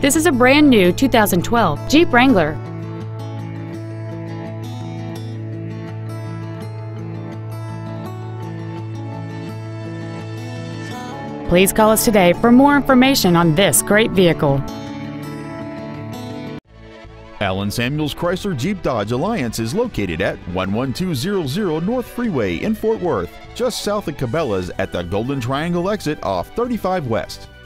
This is a brand new 2012 Jeep Wrangler. Please call us today for more information on this great vehicle. Allen Samuels Chrysler Jeep Dodge Alliance is located at 11200 North Freeway in Fort Worth, just south of Cabela's at the Golden Triangle exit off 35 West.